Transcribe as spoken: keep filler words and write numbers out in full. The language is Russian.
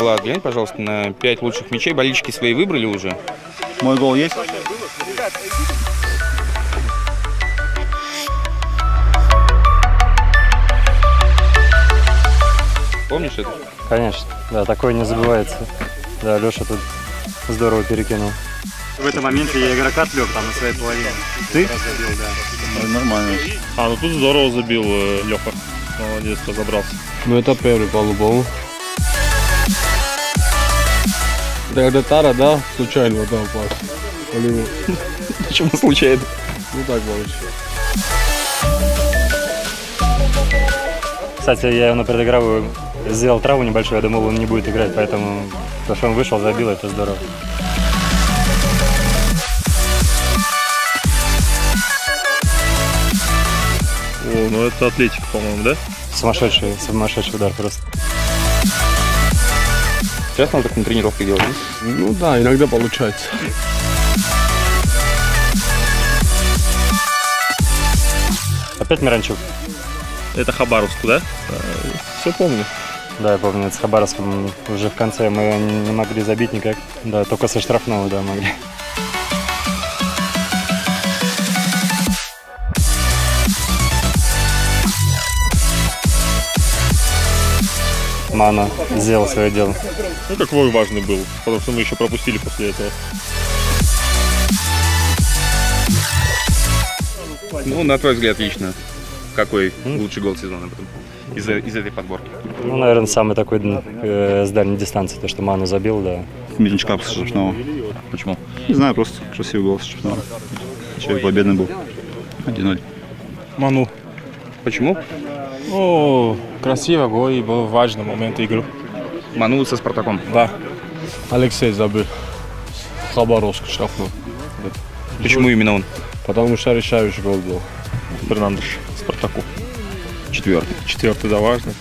Влад, глянь, пожалуйста, на пять лучших мячей. Болельщики свои выбрали уже. Мой гол есть? Помнишь это? Конечно. Да, такое не забывается. Да, Леша тут здорово перекинул. В этом моменте я игрока отвлек там на своей половине. Ты? Забил, да. Нормально. А, ну тут здорово забил Леха. Молодец, разобрался. Ну это первый полубол. Да, когда Тара, да, случайно вот там пас. Почему случайно? Ну так получилось. Кстати, я его на предыгровую сделал траву небольшую, я думал, он не будет играть, поэтому то, что он вышел, забил, это здорово. О, ну это атлетика, по-моему, да? Сумасшедший, сумасшедший удар просто. Сейчас надо так на тренировке делать? Ну да, иногда получается. Опять Миранчук. Это Хабаровск, да? Все помню. Да, я помню, это с Хабаровском уже в конце мы не могли забить никак. Да, только со штрафного, да, могли. Мано сделал свое дело. Ну, как вой важный был, потому что мы еще пропустили после этого. Ну, на твой взгляд, лично, какой лучший гол сезона из, из этой подборки? Ну, наверное, самый такой э, с дальней дистанции, то, что Ману забил, да. Мизенчика после штрафного. Почему? Не знаю, просто красивый гол с штрафного. Человек победный был. один ноль. Ману. Почему? Ну, красиво был и был важный момент игры. Ману со Спартаком? Да. Алексей забил. Хабаровск штрафной. Почему именно он? Потому что решающий гол был. Бернадош Спартаку. Четвертый. Четвертый, да, важно.